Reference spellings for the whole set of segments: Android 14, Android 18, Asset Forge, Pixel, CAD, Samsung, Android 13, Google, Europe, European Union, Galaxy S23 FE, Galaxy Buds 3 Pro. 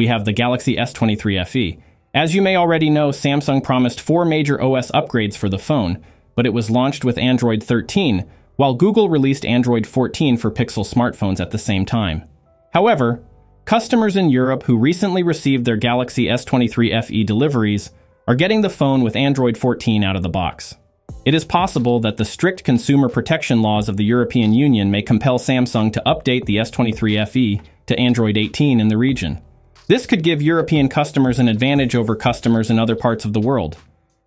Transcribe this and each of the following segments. we have the Galaxy S23 FE. As you may already know, Samsung promised 4 major OS upgrades for the phone, but it was launched with Android 13, while Google released Android 14 for Pixel smartphones at the same time. However, customers in Europe who recently received their Galaxy S23 FE deliveries are getting the phone with Android 14 out of the box. It is possible that the strict consumer protection laws of the European Union may compel Samsung to update the S23 FE to Android 18 in the region. This could give European customers an advantage over customers in other parts of the world.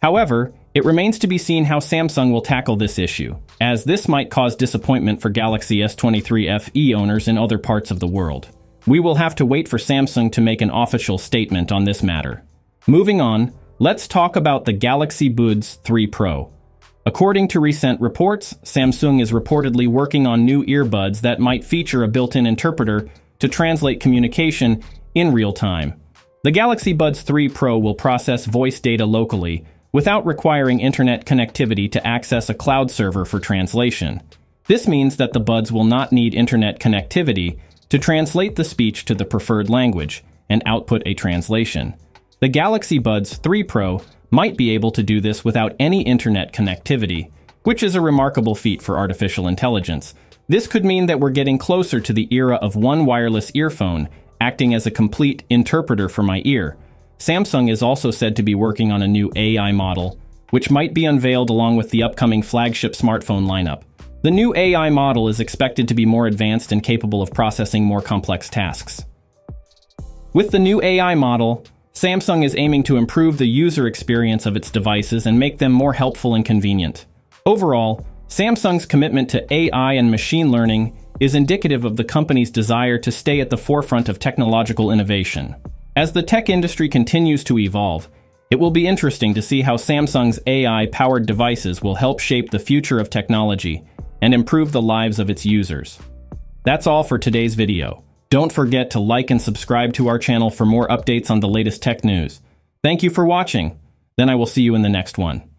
However, it remains to be seen how Samsung will tackle this issue, as this might cause disappointment for Galaxy S23 FE owners in other parts of the world. We will have to wait for Samsung to make an official statement on this matter. Moving on, let's talk about the Galaxy Buds 3 Pro. According to recent reports, Samsung is reportedly working on new earbuds that might feature a built-in interpreter to translate communication in real time. The Galaxy Buds 3 Pro will process voice data locally without requiring internet connectivity to access a cloud server for translation. This means that the Buds will not need internet connectivity to translate the speech to the preferred language and output a translation. The Galaxy Buds 3 Pro might be able to do this without any internet connectivity, which is a remarkable feat for artificial intelligence. This could mean that we're getting closer to the era of one wireless earphone, acting as a complete interpreter for my ear. Samsung is also said to be working on a new AI model, which might be unveiled along with the upcoming flagship smartphone lineup. The new AI model is expected to be more advanced and capable of processing more complex tasks. With the new AI model, Samsung is aiming to improve the user experience of its devices and make them more helpful and convenient. Overall, Samsung's commitment to AI and machine learning is indicative of the company's desire to stay at the forefront of technological innovation. As the tech industry continues to evolve, it will be interesting to see how Samsung's AI-powered devices will help shape the future of technology and improve the lives of its users. That's all for today's video. Don't forget to like and subscribe to our channel for more updates on the latest tech news. Thank you for watching. Then I will see you in the next one.